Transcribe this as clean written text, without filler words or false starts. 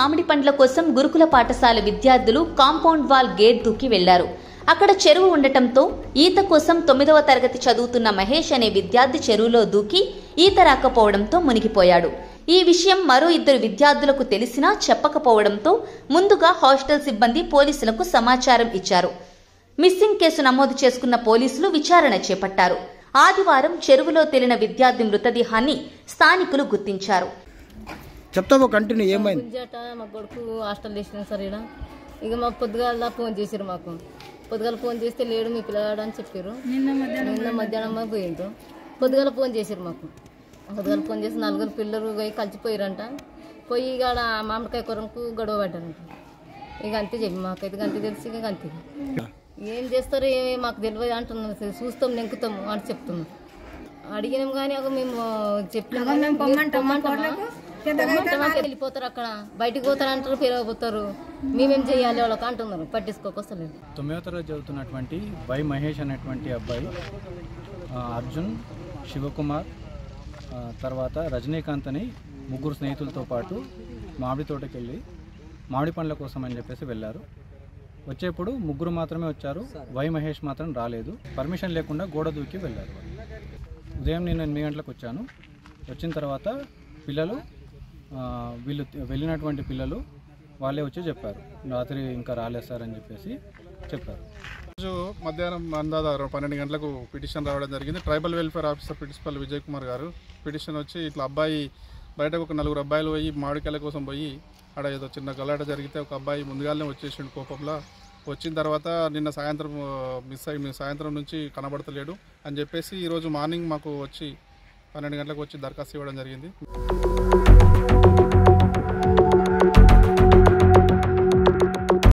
మామిడి పండ్ల కోసం గురుకుల పాఠశాల విద్యార్థులు కాంపౌండ్ వాల్ గేట్ దూకి వెళ్లారు. అక్కడ చెరువు ఉండటంతో ఈత కోసం 9వ తరగతి చదువుతున్న మహేష్ అనే విద్యార్థి చెరువులో దూకి ఈత రాకపోవడంతో మునిగిపోయాడు. ఈ విషయం మరో ఇద్దరు విద్యార్థులకు తెలిసినా చెప్పకపోవడంతో ముందుగా హాస్టల్ సిబ్బంది పోలీసులకు సమాచారం ఇచ్చారు. మిస్సింగ్ కేసు నమోదు చేసుకున్న పోలీసులు విచారణ చేపట్టారు. ఆదివారం చెరువులో తేలిన విద్యార్థి మృతదేహాన్ని స్థానికులు గుర్తించారు. ఇక మా పొద్దుగాల ఫోన్ చేశారు. మాకు పొద్దుగాల ఫోన్ చేస్తే లేడు మీ పిల్లగాడు అని చెప్పారు. నిన్న మధ్యాహ్నం పోయిండ్రు. పొద్దుగాల ఫోన్ చేశారు. మాకు పొద్దుగాల ఫోన్ చేసి 4 పిల్లలు పోయి కలిసిపోయారంట. పోయి ఇక మామిడికాయ కొరకు గొడవ పడ్డారంట. ఇక అంతే చెప్పి మాకైతే అంతే తెలిసి ఇక అంతే ఏం చేస్తారు మాకు తెలియదు అంటున్నాం. సరే చూస్తాం నెంకుతాము అని చెప్తున్నాం. అడిగినాం కానీ ఒక మేము చెప్పినాం వెళ్ళిపోతారు. అక్కడ బయటకు పోతారు అంటారు, పిలవబోతారు. మేమేం చేయాలి వాళ్ళకి అంటున్నారు, పట్టించుకోకలేదు. 9వ తరగతి చదువుతున్నటువంటి బై మహేష్ అనేటువంటి అబ్బాయి, అర్జున్, శివకుమార్, తర్వాత రజనీకాంత్ అని 3 స్నేహితులతో పాటు మామిడి తోటకి వెళ్ళి మామిడి పండ్ల కోసం అని చెప్పేసి వెళ్ళారు. వచ్చేప్పుడు 3 మాత్రమే వచ్చారు. వై మహేష్ మాత్రం రాలేదు. పర్మిషన్ లేకుండా గోడ దూకి వెళ్ళారు. ఉదయం నేను 8 గంటలకు వచ్చాను. వచ్చిన తర్వాత పిల్లలు వీళ్ళు వెళ్ళినటువంటి పిల్లలు వాళ్ళే వచ్చి చెప్పారు, రాత్రి ఇంకా రాలేదు సార్ అని చెప్పేసి చెప్పారు. రోజు మధ్యాహ్నం అందాదారు 12 గంటలకు పిటిషన్ రావడం జరిగింది. Tribal welfare officer principal Vijay Kumar గారు పిటిషన్ వచ్చి ఇట్లా అబ్బాయి బయటకు ఒక 4 అబ్బాయిలు పోయి మామిడికాయల కోసం పోయి ఆడ ఏదో చిన్న గలాట జరిగితే ఒక అబ్బాయి ముందుగానే వచ్చేసిండు. కోపంలో వచ్చిన తర్వాత నిన్న సాయంత్రం మిస్ అయ్యి సాయంత్రం నుంచి కనబడతలేడు అని చెప్పేసి ఈరోజు మార్నింగ్ మాకు వచ్చి 12 గంటలకు వచ్చి దరఖాస్తు ఇవ్వడం జరిగింది.